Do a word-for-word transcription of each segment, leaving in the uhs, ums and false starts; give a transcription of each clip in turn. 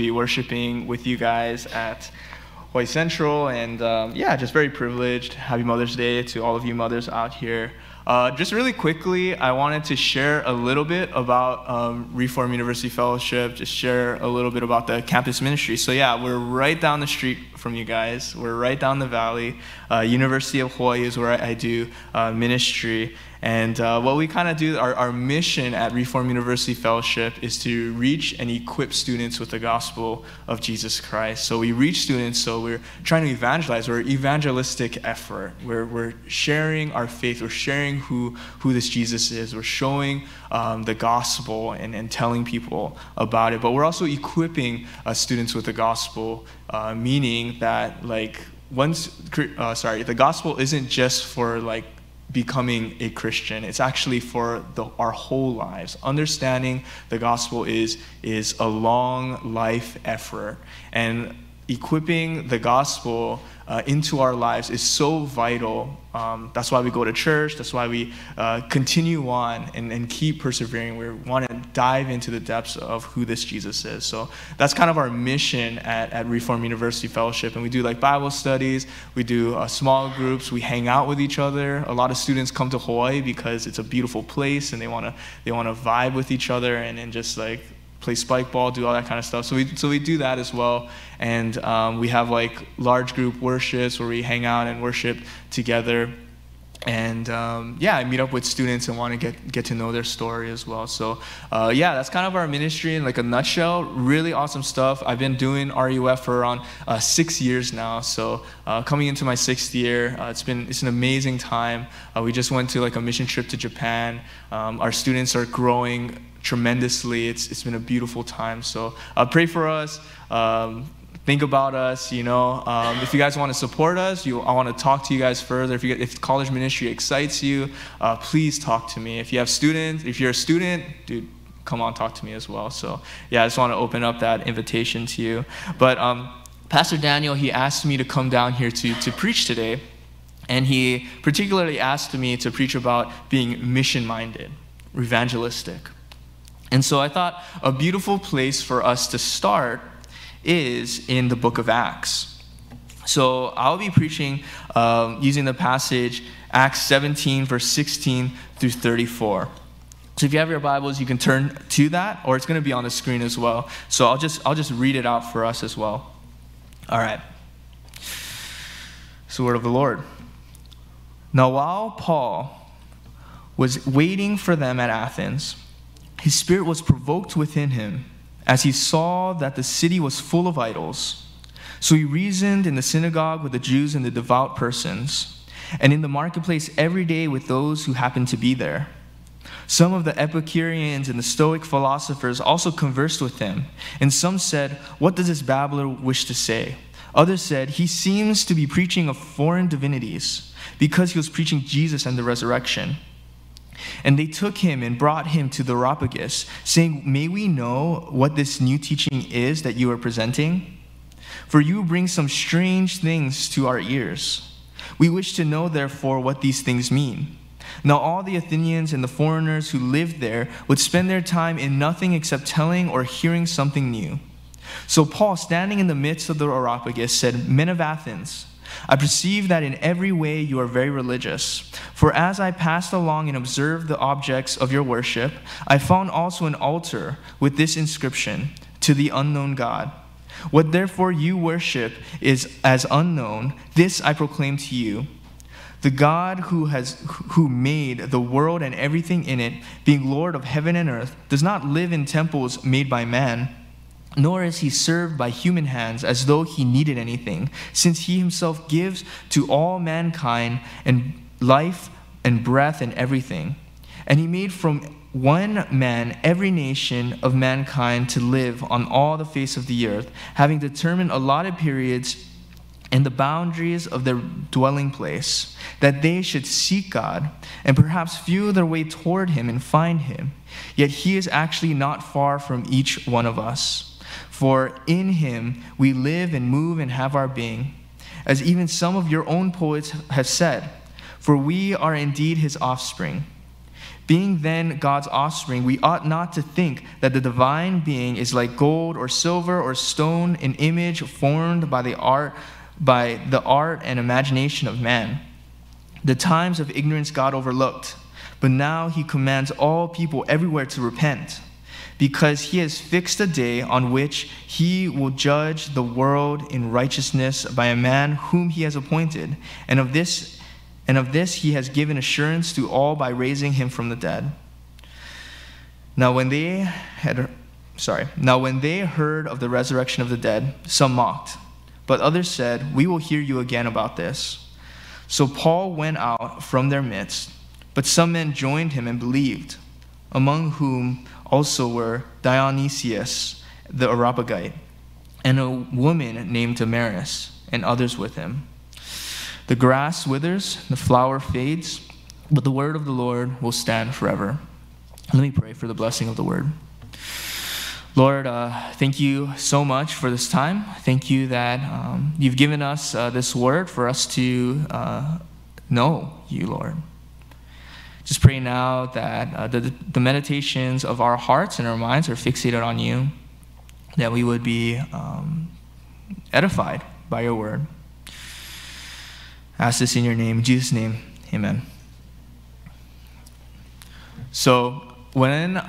be worshiping with you guys at Hawaii Central. And um, yeah, just very privileged. Happy Mother's Day to all of you mothers out here. Uh, just really quickly, I wanted to share a little bit about um, Reform University Fellowship, just share a little bit about the campus ministry. So yeah, we're right down the street from you guys. We're right down the valley. Uh, University of Hawaii is where I do uh, ministry. And uh, what we kind of do, our, our mission at Reform University Fellowship is to reach and equip students with the gospel of Jesus Christ. So we reach students, so we're trying to evangelize. We're an evangelistic effort. We're, we're sharing our faith. We're sharing who, who this Jesus is. We're showing um, the gospel and, and telling people about it. But we're also equipping uh, students with the gospel, uh, meaning that, like, once, uh, sorry, the gospel isn't just for, like, becoming a Christian. It's actually for the, our whole lives. Understanding the gospel is, is a long life effort. And equipping the gospel uh, into our lives is so vital. Um, that's why we go to church. That's why we uh, continue on and, and keep persevering. We want to dive into the depths of who this Jesus is. So that's kind of our mission at, at Reform University Fellowship. And we do like Bible studies. We do uh, small groups. We hang out with each other. A lot of students come to Hawaii because it's a beautiful place and they want to they want to vibe with each other and, and just like play spike ball, do all that kind of stuff. So we, so we do that as well. And um, we have like large group worships where we hang out and worship together. And um, yeah, I meet up with students and want to get, get to know their story as well. So uh, yeah, that's kind of our ministry in like a nutshell. Really awesome stuff. I've been doing R U F for around uh, six years now. So uh, coming into my sixth year, uh, it's been it's an amazing time. Uh, we just went to like a mission trip to Japan. Um, our students are growing tremendously. It's, it's been a beautiful time. So uh, pray for us. Um, Think about us, you know. Um, if you guys want to support us, you, I want to talk to you guys further. If, you, if college ministry excites you, uh, please talk to me. If you have students, if you're a student, dude, come on, talk to me as well. So, yeah, I just want to open up that invitation to you. But um, Pastor Daniel, he asked me to come down here to, to preach today. And he particularly asked me to preach about being mission-minded, evangelistic. And so I thought a beautiful place for us to start is in the book of Acts. So I'll be preaching um, using the passage Acts seventeen, verse sixteen through thirty-four. So if you have your Bibles, you can turn to that, or it's going to be on the screen as well. So I'll just, I'll just read it out for us as well. All right. It's the word of the Lord. Now while Paul was waiting for them at Athens, his spirit was provoked within him as he saw that the city was full of idols. So he reasoned in the synagogue with the Jews and the devout persons, and in the marketplace every day with those who happened to be there. Some of the Epicureans and the Stoic philosophers also conversed with him, and some said, "What does this babbler wish to say?" Others said, "He seems to be preaching of foreign divinities," because he was preaching Jesus and the resurrection. And they took him and brought him to the Areopagus, saying, "May we know what this new teaching is that you are presenting? For you bring some strange things to our ears. We wish to know, therefore, what these things mean." Now all the Athenians and the foreigners who lived there would spend their time in nothing except telling or hearing something new. So Paul, standing in the midst of the Areopagus, said, "Men of Athens, I perceive that in every way you are very religious. For as I passed along and observed the objects of your worship, I found also an altar with this inscription, 'To the unknown God.' What therefore you worship is as unknown, this I proclaim to you. The God who has who made the world and everything in it, being Lord of heaven and earth, does not live in temples made by man, nor is he served by human hands as though he needed anything, since he himself gives to all mankind and life and breath and everything. And he made from one man every nation of mankind to live on all the face of the earth, having determined allotted periods and the boundaries of their dwelling place, that they should seek God and perhaps feel their way toward him and find him. Yet he is actually not far from each one of us. For in him we live and move and have our being, as even some of your own poets have said, for we are indeed his offspring. Being then God's offspring, we ought not to think that the divine being is like gold or silver or stone, an image formed by the art, by the art and imagination of man. The times of ignorance God overlooked, but now he commands all people everywhere to repent, because he has fixed a day on which he will judge the world in righteousness by a man whom he has appointed, and of this and of this he has given assurance to all by raising him from the dead. Now when they had, sorry, now when they heard of the resurrection of the dead, some mocked, but others said, "We will hear you again about this." So Paul went out from their midst, but some men joined him and believed, among whom also were Dionysius the Areopagite, and a woman named Damaris, and others with him. The grass withers, the flower fades, but the word of the Lord will stand forever. Let me pray for the blessing of the word. Lord, uh, thank you so much for this time. Thank you that um, you've given us uh, this word for us to uh, know you, Lord. Just pray now that uh, the, the meditations of our hearts and our minds are fixated on you, that we would be um, edified by your word. I ask this in your name, in Jesus' name, amen. So when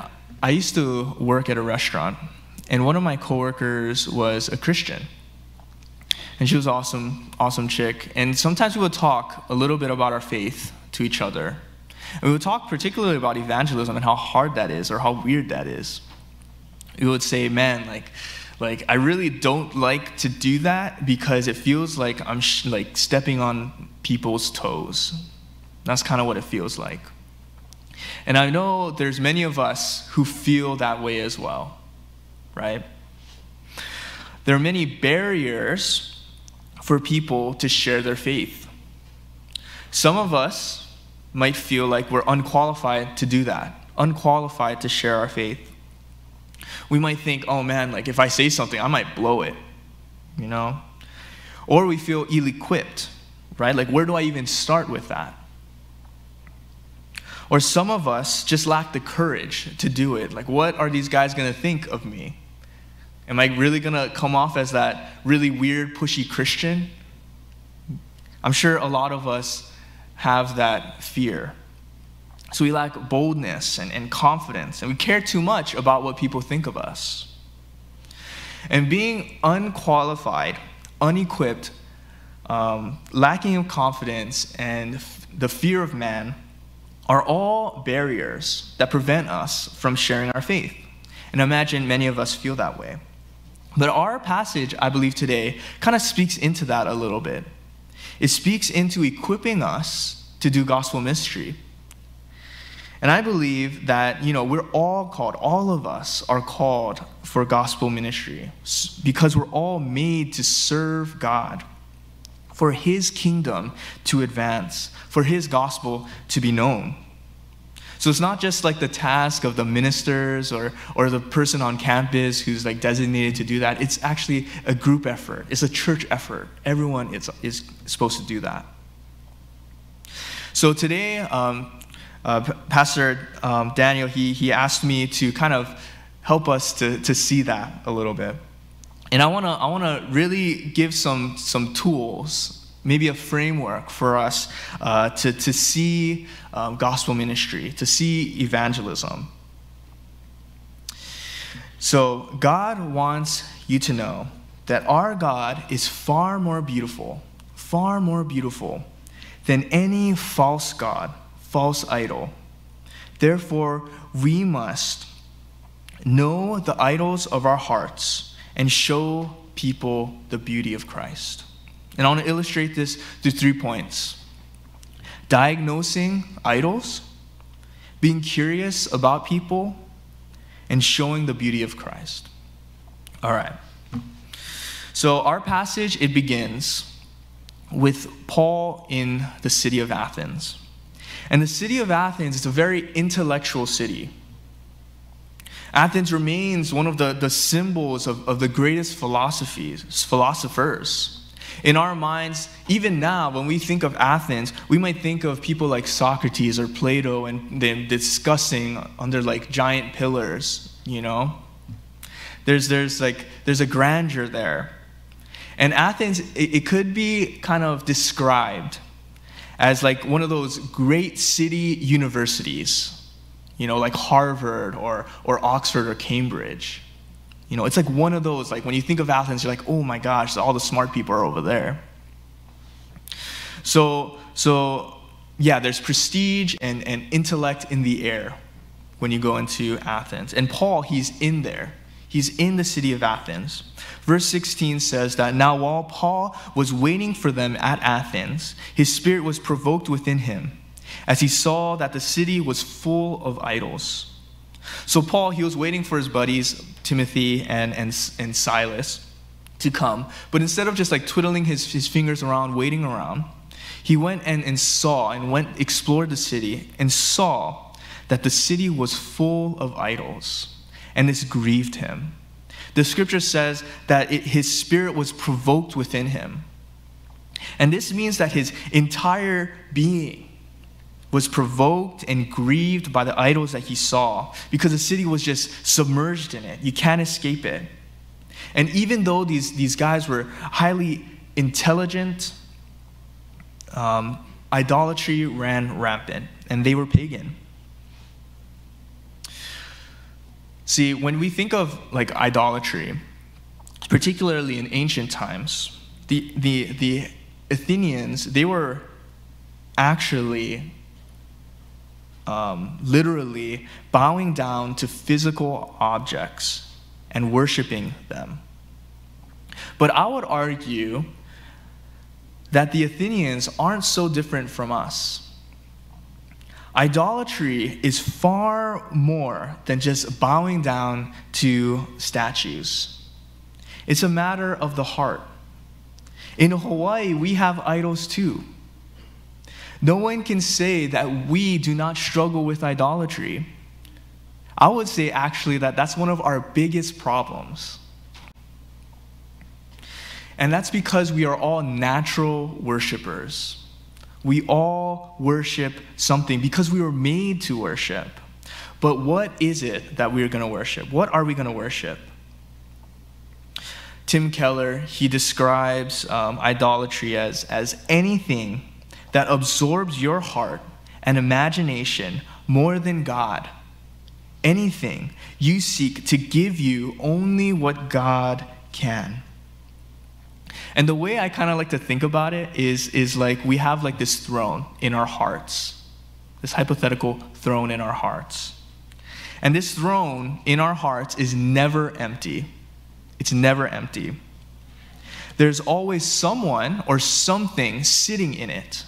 I used to work at a restaurant, and one of my coworkers was a Christian, and she was an awesome, awesome chick, and sometimes we would talk a little bit about our faith to each other. And we would talk particularly about evangelism and how hard that is or how weird that is. We would say, man, like, like I really don't like to do that because it feels like I'm sh like stepping on people's toes. That's kind of what it feels like. And I know there's many of us who feel that way as well, right? There are many barriers for people to share their faith. Some of us might feel like we're unqualified to do that, unqualified to share our faith. We might think, oh man, like if I say something, I might blow it, you know? Or we feel ill-equipped, right? Like where do I even start with that? Or some of us just lack the courage to do it. Like what are these guys gonna think of me? Am I really gonna come off as that really weird, pushy Christian? I'm sure a lot of us have that fear. So we lack boldness and, and confidence, and we care too much about what people think of us. And being unqualified, unequipped, um, lacking of confidence, and f the fear of man are all barriers that prevent us from sharing our faith. And I imagine many of us feel that way. But our passage, I believe today, kind of speaks into that a little bit. It speaks into equipping us to do gospel ministry. And I believe that, you know, we're all called, all of us are called for gospel ministry because we're all made to serve God, for his kingdom to advance, for his gospel to be known. So it's not just like the task of the ministers or, or the person on campus who's like designated to do that. It's actually a group effort. It's a church effort. Everyone is, is supposed to do that. So today, um, uh, Pastor um, Daniel, he, he asked me to kind of help us to, to see that a little bit. And I want to I want to really give some, some tools, maybe a framework for us uh, to, to see um, gospel ministry, to see evangelism. So God wants you to know that our God is far more beautiful, far more beautiful than any false god, false idol. Therefore, we must know the idols of our hearts and show people the beauty of Christ. And I want to illustrate this through three points. Diagnosing idols, being curious about people, and showing the beauty of Christ. All right. So our passage, it begins with Paul in the city of Athens. And the city of Athens is a very intellectual city. Athens remains one of the, the symbols of, of the greatest philosophies, philosophers. In our minds, even now, when we think of Athens, we might think of people like Socrates or Plato and them discussing under like giant pillars, you know? There's, there's, like, there's a grandeur there. And Athens, it, it could be kind of described as like one of those great city universities, you know, like Harvard or, or Oxford or Cambridge. You know, it's like one of those, like when you think of Athens, you're like, oh my gosh, all the smart people are over there. So, so yeah, there's prestige and, and intellect in the air when you go into Athens. And Paul, he's in there. He's in the city of Athens. Verse sixteen says that now while Paul was waiting for them at Athens, his spirit was provoked within him as he saw that the city was full of idols. So Paul, he was waiting for his buddies, Timothy and, and, and Silas, to come. But instead of just like twiddling his, his fingers around, waiting around, he went and, and saw and went explored the city and saw that the city was full of idols. And this grieved him. The scripture says that it, his spirit was provoked within him. And this means that his entire being was provoked and grieved by the idols that he saw, because the city was just submerged in it. You can't escape it. And even though these, these guys were highly intelligent, um, idolatry ran rampant, and they were pagan. See, when we think of like idolatry, particularly in ancient times, the, the, the Athenians, they were actually um, literally bowing down to physical objects and worshiping them. But I would argue that the Athenians aren't so different from us. Idolatry is far more than just bowing down to statues. It's a matter of the heart. In Hawaii, we have idols too. No one can say that we do not struggle with idolatry. I would say actually that that's one of our biggest problems. And that's because we are all natural worshipers. We all worship something because we were made to worship. But what is it that we are going to worship? What are we going to worship? Tim Keller, he describes um, idolatry as, as anything that absorbs your heart and imagination more than God. Anything you seek to give you only what God can. And the way I kind of like to think about it is, is like we have like this throne in our hearts, this hypothetical throne in our hearts. And this throne in our hearts is never empty. It's never empty. There's always someone or something sitting in it.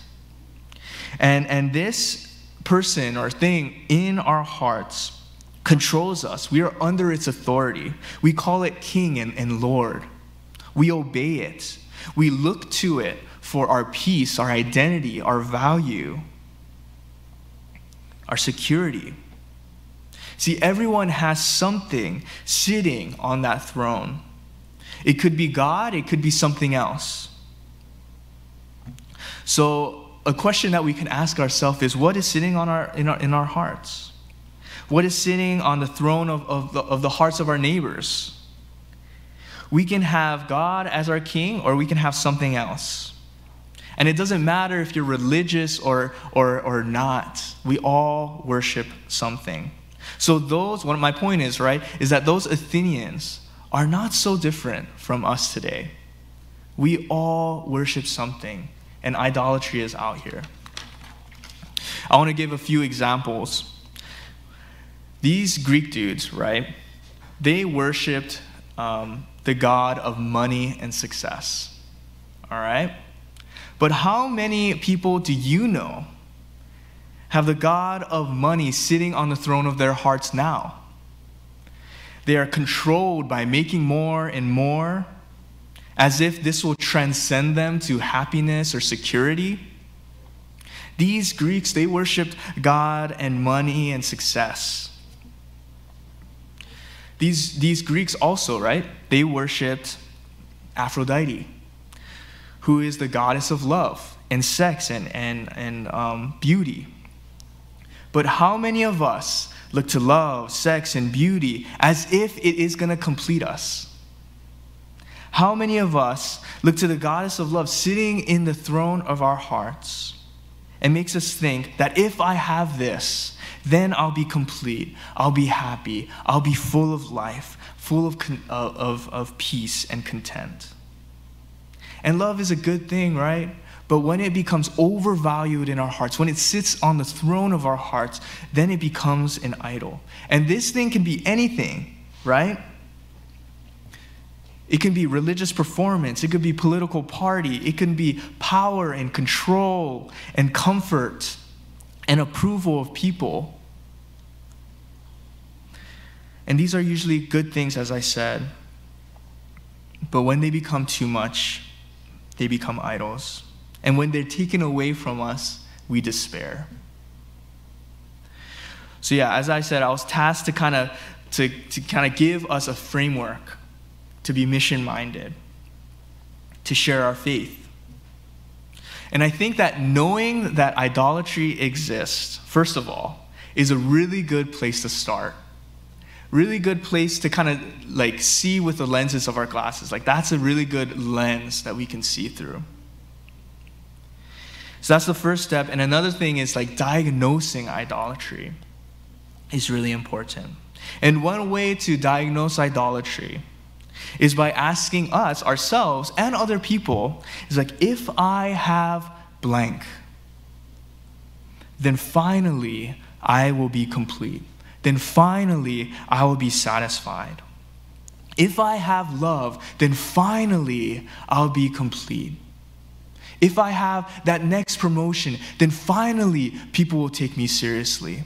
And, and this person or thing in our hearts controls us. We are under its authority. We call it King and, and Lord. We obey it. We look to it for our peace, our identity, our value, our security. See, everyone has something sitting on that throne. It could be God, it could be something else. So a question that we can ask ourselves is, what is sitting on our, in, our, in our hearts? What is sitting on the throne of, of, the, of the hearts of our neighbors? We can have God as our king, or we can have something else. And it doesn't matter if you're religious or, or, or not. We all worship something. So those, one of my point is, right, is that those Athenians are not so different from us today. We all worship something, and idolatry is out here. I want to give a few examples. These Greek dudes, right, they worshipped um, the god of money and success, all right? But how many people do you know have the god of money sitting on the throne of their hearts now? They are controlled by making more and more, as if this will transcend them to happiness or security. These Greeks, they worshipped God and money and success. These, these Greeks also, right, they worshipped Aphrodite, who is the goddess of love and sex and, and, and um, beauty. But how many of us look to love, sex, and beauty as if it is going to complete us? How many of us look to the goddess of love sitting in the throne of our hearts and makes us think that if I have this, then I'll be complete, I'll be happy, I'll be full of life, full of, of, of peace and content. And love is a good thing, right? But when it becomes overvalued in our hearts, when it sits on the throne of our hearts, then it becomes an idol. And this thing can be anything, right? It can be religious performance. It could be political party. It can be power and control and comfort and approval of people. And these are usually good things, as I said. But when they become too much, they become idols. And when they're taken away from us, we despair. So yeah, as I said, I was tasked to kind of to, to kind of give us a framework to be mission-minded, to share our faith. And I think that knowing that idolatry exists, first of all, is a really good place to start. Really good place to kind of like see with the lenses of our glasses. Like that's a really good lens that we can see through. So that's the first step. And another thing is like diagnosing idolatry is really important. And one way to diagnose idolatry is by asking us, ourselves, and other people, is like, if I have blank, then finally I will be complete. Then finally I will be satisfied. If I have love, then finally I'll be complete. If I have that next promotion, then finally people will take me seriously.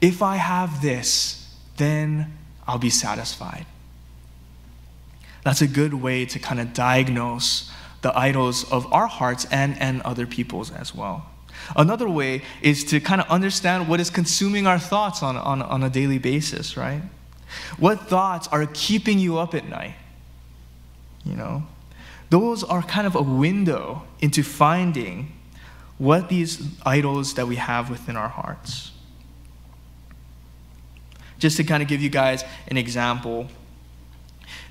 If I have this, then I'll be satisfied. That's a good way to kind of diagnose the idols of our hearts and, and other people's as well. Another way is to kind of understand what is consuming our thoughts on, on, on a daily basis, right? What thoughts are keeping you up at night? You know, those are kind of a window into finding what these idols that we have within our hearts. Just to kind of give you guys an example,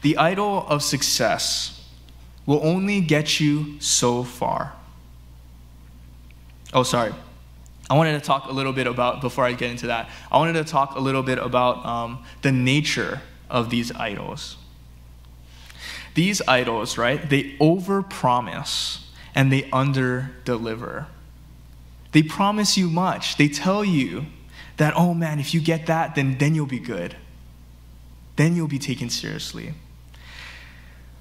the idol of success will only get you so far. Oh, sorry. I wanted to talk a little bit about, before I get into that, I wanted to talk a little bit about um, the nature of these idols. These idols, right, they overpromise and they underdeliver. They promise you much. They tell you that, oh man, if you get that, then, then you'll be good. Then you'll be taken seriously.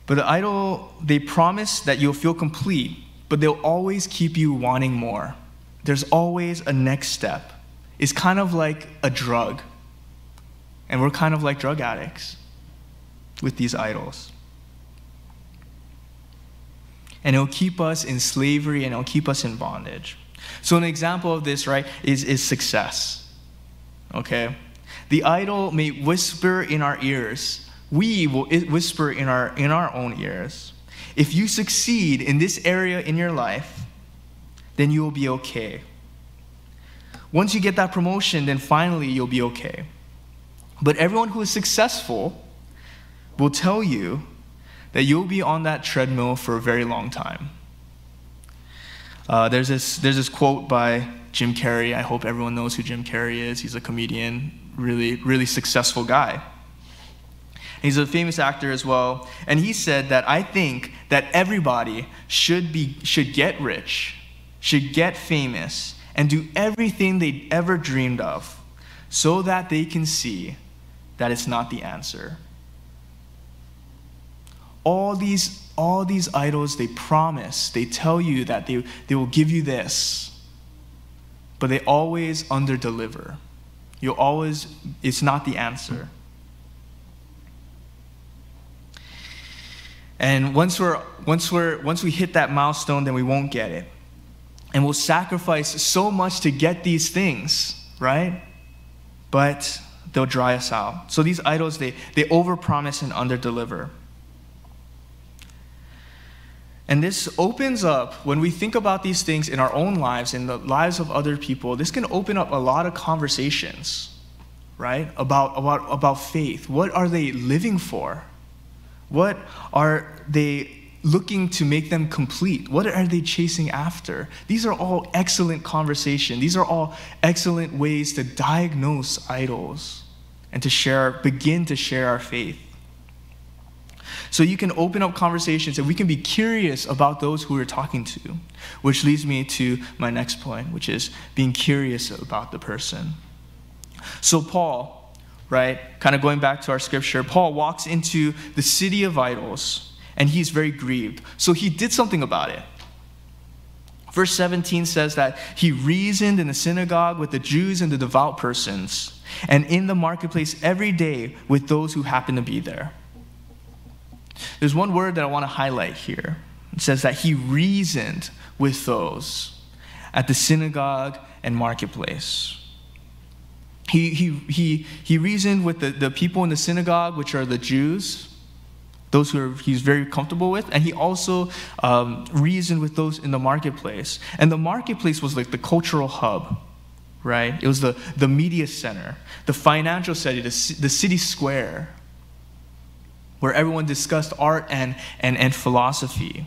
But the idol, they promise that you'll feel complete, but they'll always keep you wanting more. There's always a next step. It's kind of like a drug. And we're kind of like drug addicts with these idols. And it'll keep us in slavery and it'll keep us in bondage. So an example of this, right, is, is success. Okay? The idol may whisper in our ears. We will whisper in our, in our own ears. If you succeed in this area in your life, then you will be okay. Once you get that promotion, then finally you'll be okay. But everyone who is successful will tell you that you'll be on that treadmill for a very long time. Uh, there's this, there's this quote by Jim Carrey. I hope everyone knows who Jim Carrey is. He's a comedian. Really, really successful guy. He's a famous actor as well. And he said that I think that everybody should be, should get rich, should get famous, and do everything they'd ever dreamed of so that they can see that it's not the answer. All these, all these idols, they promise, they tell you that they, they will give you this, but they always underdeliver. You'll always, it's not the answer. And once we're, once we're, once we hit that milestone, then we won't get it. And we'll sacrifice so much to get these things, right? But they'll dry us out. So these idols, they, they overpromise and underdeliver. And this opens up, when we think about these things in our own lives, in the lives of other people, this can open up a lot of conversations, right? About, about, about faith. What are they living for? What are they looking to make them complete? What are they chasing after? These are all excellent conversation. These are all excellent ways to diagnose idols and to share, begin to share our faith. So you can open up conversations and we can be curious about those who we're talking to, which leads me to my next point, which is being curious about the person. So Paul, right, kind of going back to our scripture, Paul walks into the city of idols and he's very grieved. So he did something about it. Verse seventeen says that he reasoned in the synagogue with the Jews and the devout persons, and in the marketplace every day with those who happened to be there. There's one word that I want to highlight here. It says that he reasoned with those at the synagogue and marketplace. He, he, he, he reasoned with the, the people in the synagogue, which are the Jews, those who are, he's very comfortable with, and he also um, reasoned with those in the marketplace. And the marketplace was like the cultural hub, right? It was the, the media center, the financial city, the, the city square, where everyone discussed art and, and, and philosophy.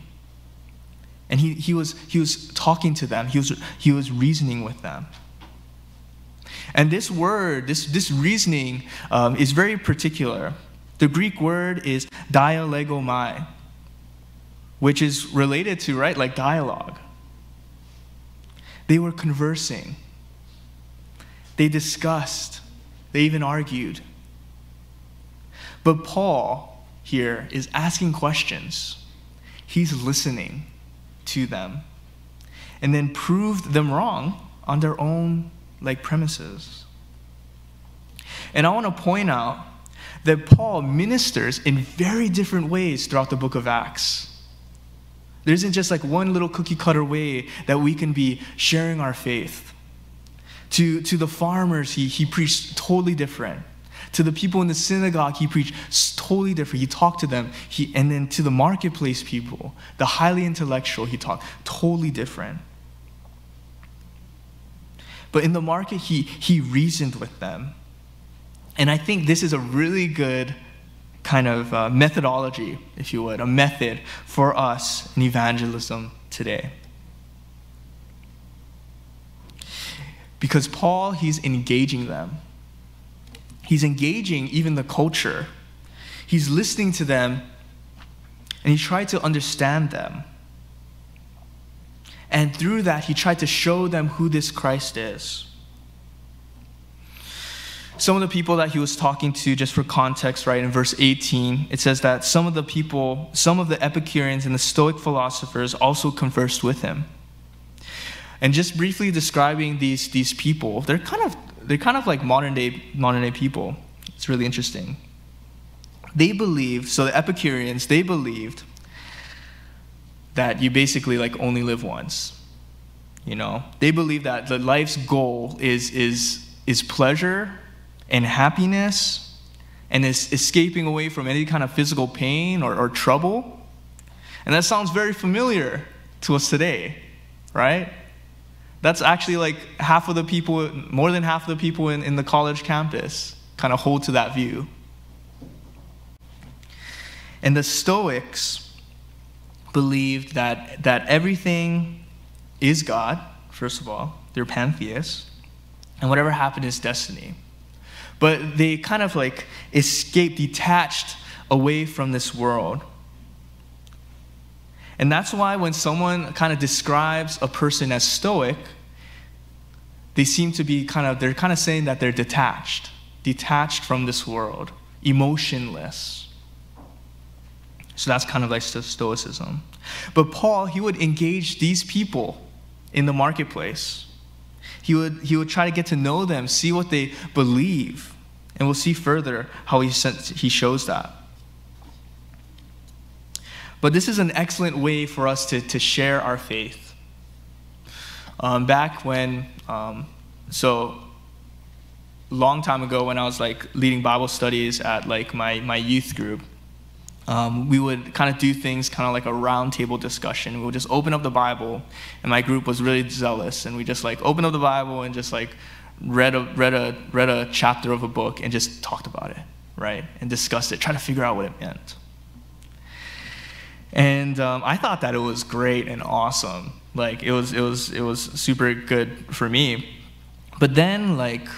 And he, he, was, he was talking to them. He was, he was reasoning with them. And this word, this, this reasoning um, is very particular. The Greek word is dialegomai, which is related to, right, like dialogue. They were conversing. They discussed. They even argued. But Paul here is asking questions. He's listening to them and then proved them wrong on their own like premises. And I want to point out that Paul ministers in very different ways throughout the book of Acts. There isn't just like one little cookie cutter way that we can be sharing our faith. To, to the farmers, he, he preached totally different. To the people in the synagogue, he preached totally different. He talked to them. He, and then to the marketplace people, the highly intellectual, he talked totally different. But in the market, he, he reasoned with them. And I think this is a really good kind of uh, methodology, if you would, a method for us in evangelism today. Because Paul, he's engaging them. He's engaging even the culture. He's listening to them, and he tried to understand them. And through that, he tried to show them who this Christ is. Some of the people that he was talking to, just for context, right, in verse eighteen, it says that some of the people, some of the Epicureans and the Stoic philosophers also conversed with him. And just briefly describing these, these people, they're kind of They're kind of like modern-day modern-day people. It's really interesting. They believed, so the Epicureans, they believed that you basically like only live once. You know, they believe that the life's goal is is is pleasure and happiness, and is escaping away from any kind of physical pain or, or trouble. And that sounds very familiar to us today, right? That's actually like half of the people, more than half of the people in, in the college campus kind of hold to that view. And the Stoics believed that, that everything is God, first of all. They're pantheists. And whatever happened is destiny. But they kind of like escaped, detached away from this world. And that's why when someone kind of describes a person as stoic, they seem to be kind of, they're kind of saying that they're detached, detached from this world, emotionless. So that's kind of like stoicism. But Paul, he would engage these people in the marketplace. He would, he would try to get to know them, see what they believe. And we'll see further how he, he shows that. But this is an excellent way for us to, to share our faith. Um, back when, um, so long time ago when I was like leading Bible studies at like my, my youth group, Um, we would kind of do things kind of like a round table discussion. We would just open up the Bible, and my group was really zealous, and we just like opened up the Bible and just like read a, read a, read a chapter of a book and just talked about it, right? And discussed it, trying to figure out what it meant. And um, I thought that it was great and awesome. Like it was, it was, it was super good for me. But then like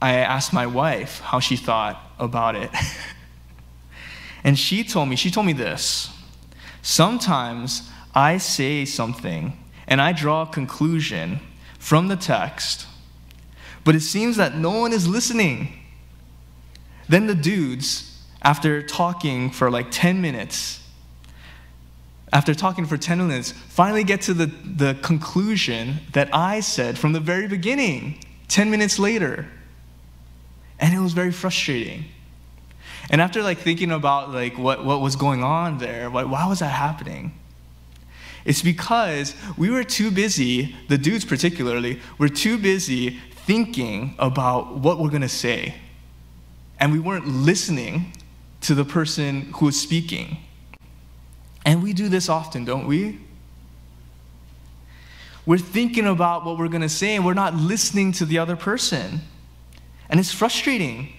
I asked my wife how she thought about it. And she told me, she told me this. Sometimes I say something and I draw a conclusion from the text, but it seems that no one is listening. Then the dudes, after talking for like ten minutes, after talking for ten minutes, finally get to the, the conclusion that I said from the very beginning, ten minutes later. And it was very frustrating. And after like thinking about like what, what was going on there, like, why was that happening? It's because we were too busy, the dudes particularly, were too busy thinking about what we're gonna say. And we weren't listening to the person who was speaking. And we do this often, don't we? We're thinking about what we're gonna say and we're not listening to the other person. And it's frustrating.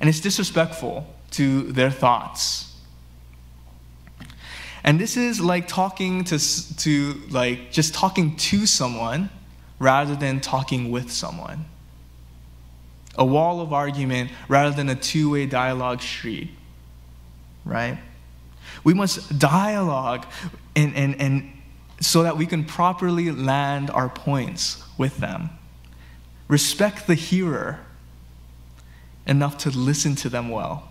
And it's disrespectful to their thoughts. And this is like talking to, to like just talking to someone rather than talking with someone. A wall of argument rather than a two-way dialogue street, right? We must dialogue and, and, and so that we can properly land our points with them. Respect the hearer enough to listen to them well.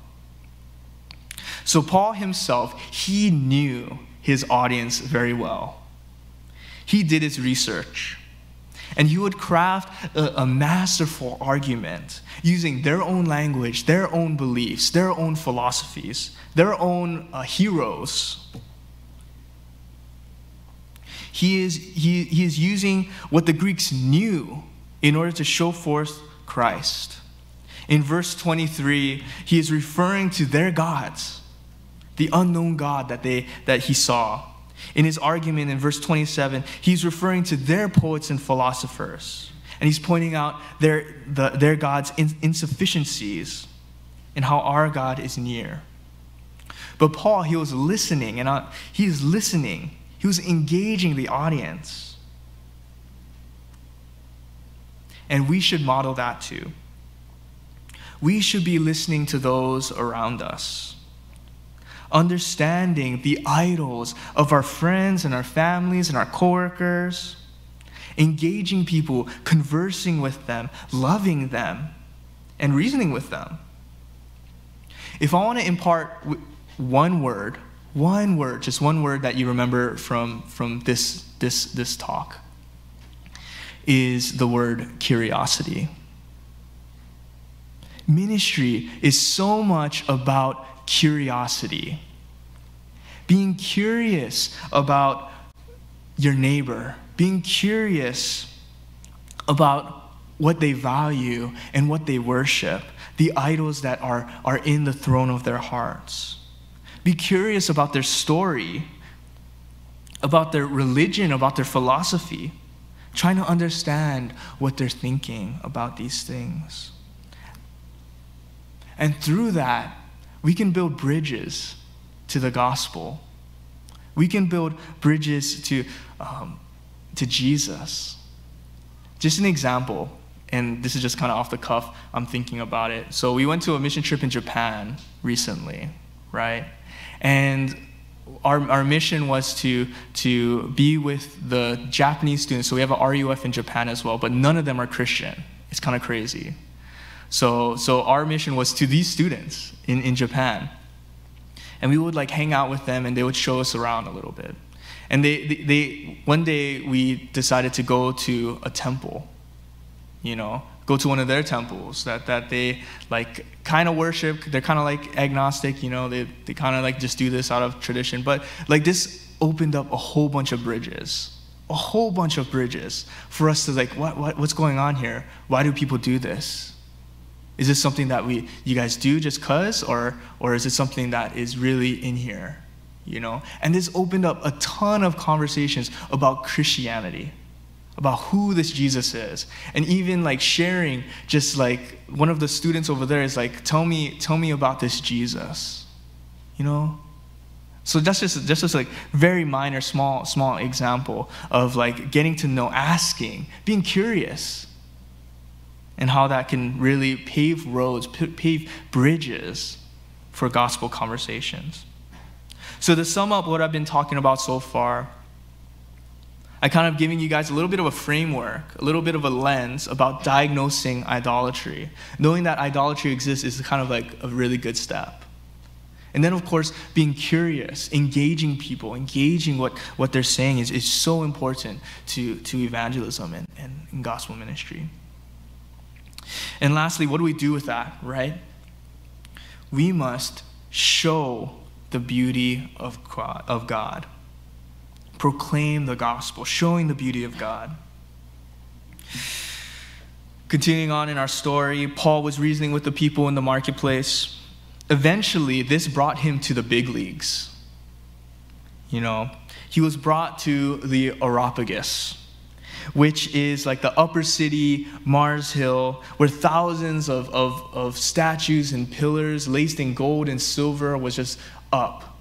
So Paul himself, he knew his audience very well. He did his research. And he would craft a, a masterful argument using their own language, their own beliefs, their own philosophies, their own uh, heroes. He is, he, he is using what the Greeks knew in order to show forth Christ. In verse twenty-three, he is referring to their gods, the unknown God that, they, that he saw. In his argument in verse twenty-seven, he's referring to their poets and philosophers. And he's pointing out their, the, their God's in, insufficiencies and how our God is near. But Paul, he was listening, and uh, he is listening. He was engaging the audience. And we should model that too. We should be listening to those around us, understanding the idols of our friends and our families and our coworkers, engaging people, conversing with them, loving them, and reasoning with them. If I want to impart one word, one word, just one word that you remember from, from this, this, this talk, is the word curiosity. Ministry is so much about curiosity. Being curious about your neighbor, being curious about what they value and what they worship, the idols that are, are in the throne of their hearts. Be curious about their story, about their religion, about their philosophy, trying to understand what they're thinking about these things. And through that, we can build bridges to the gospel. We can build bridges to, um, to Jesus. Just an example, and this is just kind of off the cuff, I'm thinking about it. So we went to a mission trip in Japan recently, right? And our, our mission was to, to be with the Japanese students. So we have an R U F in Japan as well, but none of them are Christian. It's kind of crazy. So, so our mission was to these students in, in Japan. And we would like hang out with them and they would show us around a little bit. And they, they, they, one day we decided to go to a temple, you know, go to one of their temples that, that they like kind of worship. They're kind of like agnostic, you know, they, they kind of like just do this out of tradition. But like this opened up a whole bunch of bridges, a whole bunch of bridges for us to like, what, what, what's going on here? Why do people do this? Is this something that we, you guys do just cause, or, or is it something that is really in here, you know? And this opened up a ton of conversations about Christianity, about who this Jesus is. And even like sharing, just like one of the students over there is like, tell me, tell me about this Jesus, you know? So that's just, that's just like very minor, small, small example of like getting to know, asking, being curious, and how that can really pave roads, pave bridges for gospel conversations. So to sum up what I've been talking about so far, I kind of giving you guys a little bit of a framework, a little bit of a lens about diagnosing idolatry. Knowing that idolatry exists is kind of like a really good step. And then, of course, being curious, engaging people, engaging what, what they're saying is, is so important to, to evangelism and, and, and gospel ministry. And lastly, what do we do with that, right? We must show the beauty of of God. Proclaim the gospel, showing the beauty of God. Continuing on in our story, Paul was reasoning with the people in the marketplace. Eventually, this brought him to the big leagues. You know, he was brought to the Areopagus, which is like the upper city, Mars Hill, where thousands of, of, of statues and pillars laced in gold and silver was just up.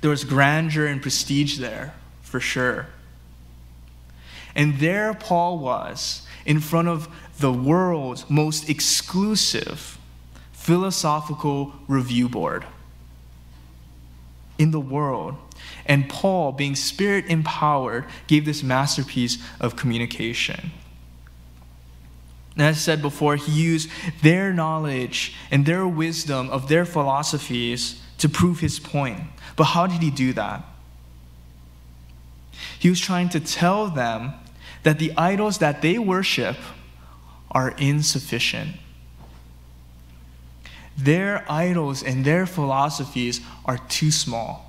There was grandeur and prestige there, for sure. And there Paul was, in front of the world's most exclusive philosophical review board in the world. And Paul, being spirit-empowered, gave this masterpiece of communication. And as I said before, he used their knowledge and their wisdom of their philosophies to prove his point. But how did he do that? He was trying to tell them that the idols that they worship are insufficient. Their idols and their philosophies are too small.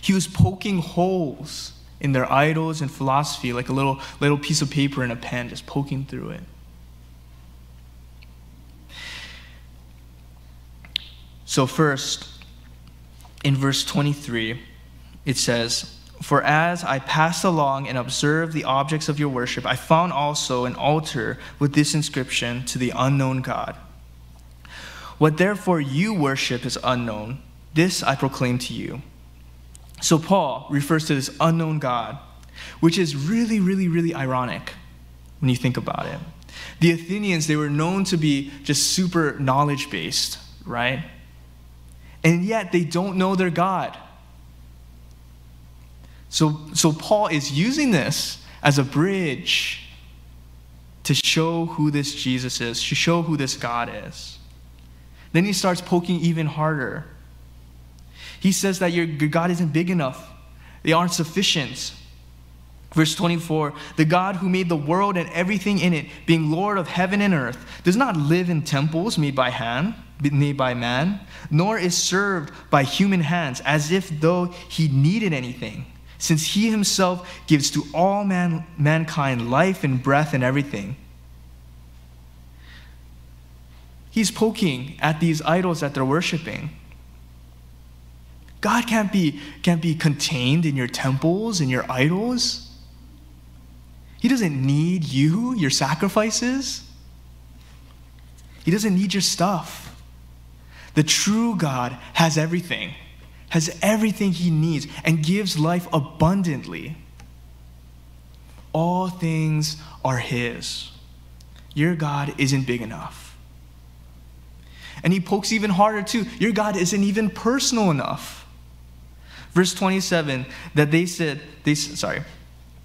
He was poking holes in their idols and philosophy, like a little, little piece of paper and a pen, just poking through it. So first, in verse twenty-three, it says, "For as I passed along and observed the objects of your worship, I found also an altar with this inscription, 'To the unknown God.' What therefore you worship is unknown, this I proclaim to you." So Paul refers to this unknown God, which is really, really, really ironic when you think about it. The Athenians, they were known to be just super knowledge-based, right? And yet they don't know their God. So, so Paul is using this as a bridge to show who this Jesus is, to show who this God is. Then he starts poking even harder. He says that your God isn't big enough. They aren't sufficient. Verse twenty-four, "The God who made the world and everything in it, being Lord of heaven and earth, does not live in temples made by hand, made by man, nor is served by human hands, as if though he needed anything, since he himself gives to all man, mankind life and breath and everything." He's poking at these idols that they're worshiping. God can't be, can't be contained in your temples, in your idols. He doesn't need you, your sacrifices. He doesn't need your stuff. The true God has everything, has everything he needs, and gives life abundantly. All things are his. Your God isn't big enough. And he pokes even harder too. Your God isn't even personal enough. Verse twenty-seven that they said, they sorry,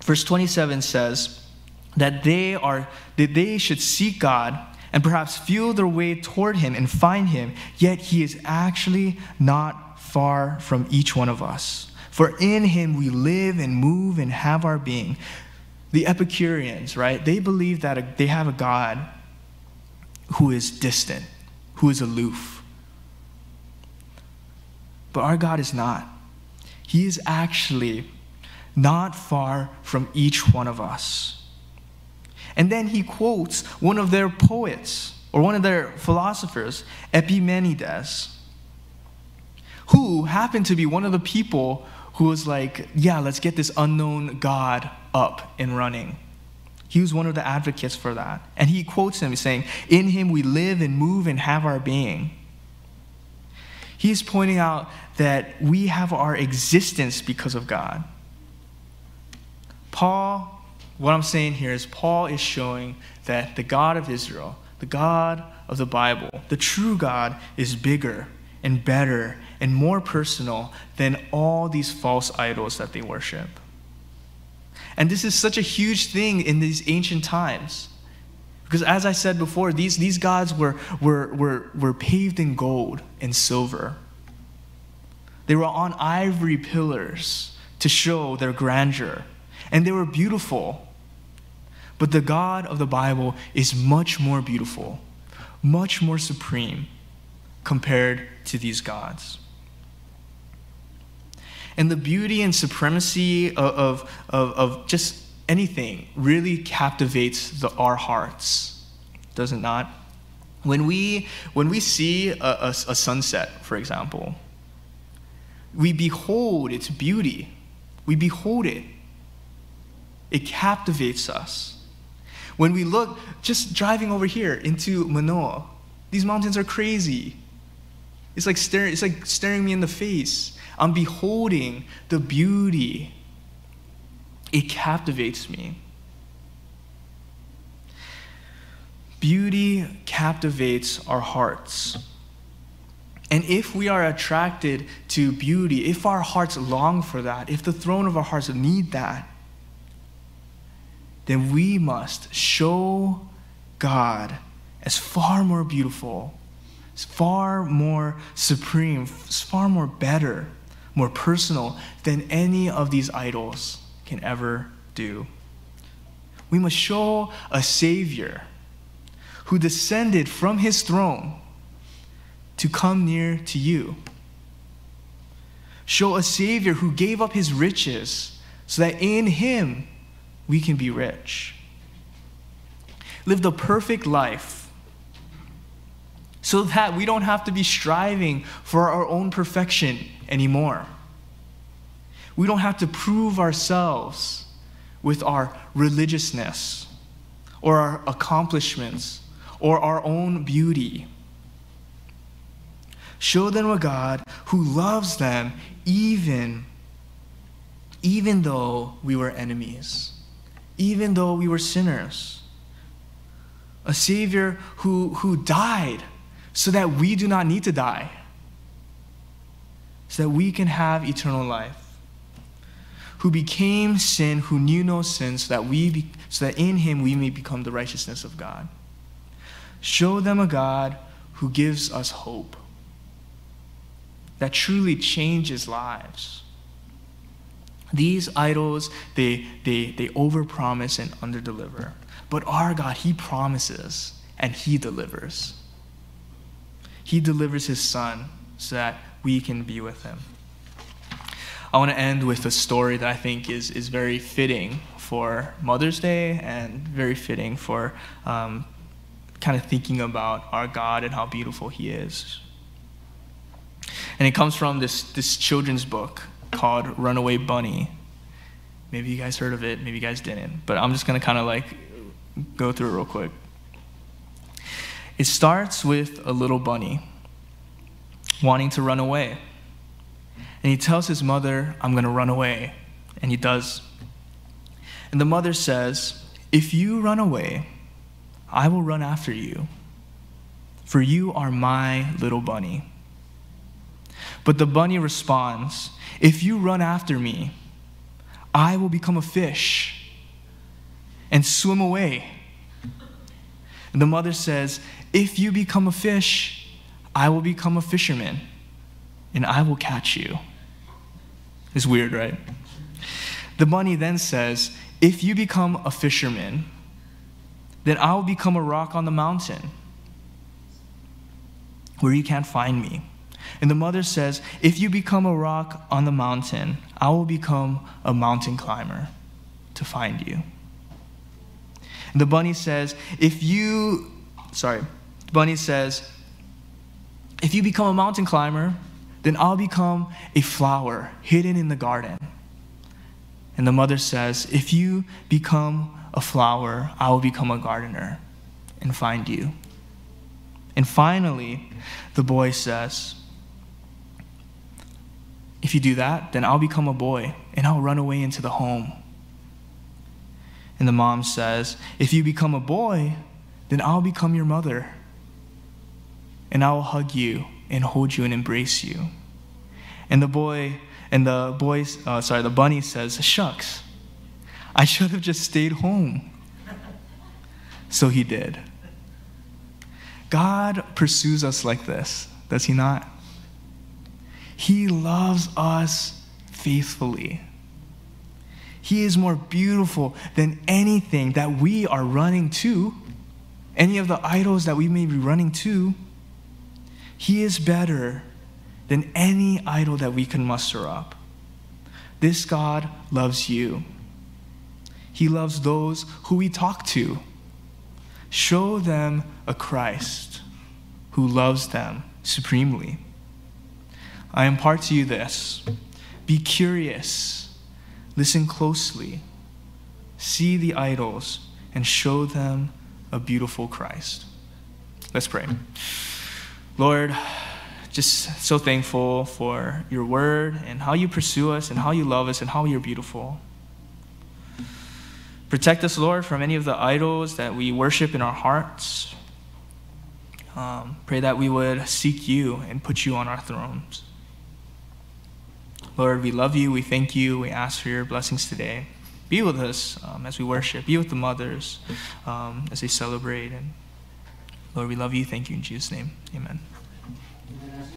verse twenty-seven says that they are that they should seek God and perhaps feel their way toward him and find him. Yet he is actually not far from each one of us. For in him we live and move and have our being. The Epicureans, right? They believe that they have a God who is distant, who is aloof. But our God is not. He is actually not far from each one of us. And then he quotes one of their poets, or one of their philosophers, Epimenides, who happened to be one of the people who was like, yeah, let's get this unknown god up and running. He was one of the advocates for that. And he quotes him saying, in him we live and move and have our being. He is pointing out that we have our existence because of God. Paul, what I'm saying here is Paul is showing that the God of Israel, the God of the Bible, the true God, is bigger and better and more personal than all these false idols that they worship. And this is such a huge thing in these ancient times. Because as I said before, these, these gods were, were, were, were paved in gold and silver. They were on ivory pillars to show their grandeur. And they were beautiful. But the God of the Bible is much more beautiful, much more supreme compared to these gods. And the beauty and supremacy of, of, of just anything really captivates the, our hearts, does it not? When we, when we see a, a, a sunset, for example, we behold its beauty. We behold it. It captivates us. When we look, just driving over here into Manoa, these mountains are crazy. It's like staring, it's like staring me in the face. I'm beholding the beauty. It captivates me. Beauty captivates our hearts. And if we are attracted to beauty, if our hearts long for that, if the throne of our hearts need that, then we must show God as far more beautiful, as far more supreme, as far more better, more personal than any of these idols can ever do. We must show a Savior who descended from his throne to come near to you. Show a Savior who gave up his riches so that in him we can be rich. Live the perfect life so that we don't have to be striving for our own perfection anymore. We don't have to prove ourselves with our religiousness or our accomplishments or our own beauty. Show them a God who loves them even, even though we were enemies, even though we were sinners. A Savior who, who died so that we do not need to die, so that we can have eternal life. Who became sin, who knew no sin, so that, we be, so that in him we may become the righteousness of God. Show them a God who gives us hope, that truly changes lives. These idols, they, they, they overpromise and underdeliver. But our God, he promises and he delivers. He delivers his Son so that we can be with him. I want to end with a story that I think is, is very fitting for Mother's Day and very fitting for um, kind of thinking about our God and how beautiful he is. And it comes from this, this children's book called Runaway Bunny. Maybe you guys heard of it, maybe you guys didn't, but I'm just going to kind of like go through it real quick. It starts with a little bunny wanting to run away. And he tells his mother, I'm going to run away. And he does. And the mother says, if you run away, I will run after you, for you are my little bunny. But the bunny responds, if you run after me, I will become a fish and swim away. And the mother says, if you become a fish, I will become a fisherman. And I will catch you. It's weird, right? The bunny then says, if you become a fisherman, then I will become a rock on the mountain where you can't find me. And the mother says, if you become a rock on the mountain, I will become a mountain climber to find you. The bunny says, if you, sorry, the bunny says, if you become a mountain climber, then I'll become a flower hidden in the garden. And the mother says, if you become a flower, I will become a gardener and find you. And finally, the boy says, if you do that, then I'll become a boy and I'll run away into the home. And the mom says, if you become a boy, then I'll become your mother and I will hug you and hold you and embrace you. And the boy, and the boy, uh, sorry, the bunny says, shucks, I should have just stayed home. So he did. God pursues us like this, does he not? He loves us faithfully. He is more beautiful than anything that we are running to, any of the idols that we may be running to. He is better than any idol that we can muster up. This God loves you. He loves those who we talk to. Show them a Christ who loves them supremely. I impart to you this. Be curious. Listen closely. See the idols and show them a beautiful Christ. Let's pray. Lord, just so thankful for your word and how you pursue us and how you love us and how you're beautiful. Protect us, Lord, from any of the idols that we worship in our hearts. Um, pray that we would seek you and put you on our thrones. Lord, we love you. We thank you. We ask for your blessings today. Be with us um, as we worship. Be with the mothers um, as they celebrate. And Lord, we love you. Thank you in Jesus' name. Amen.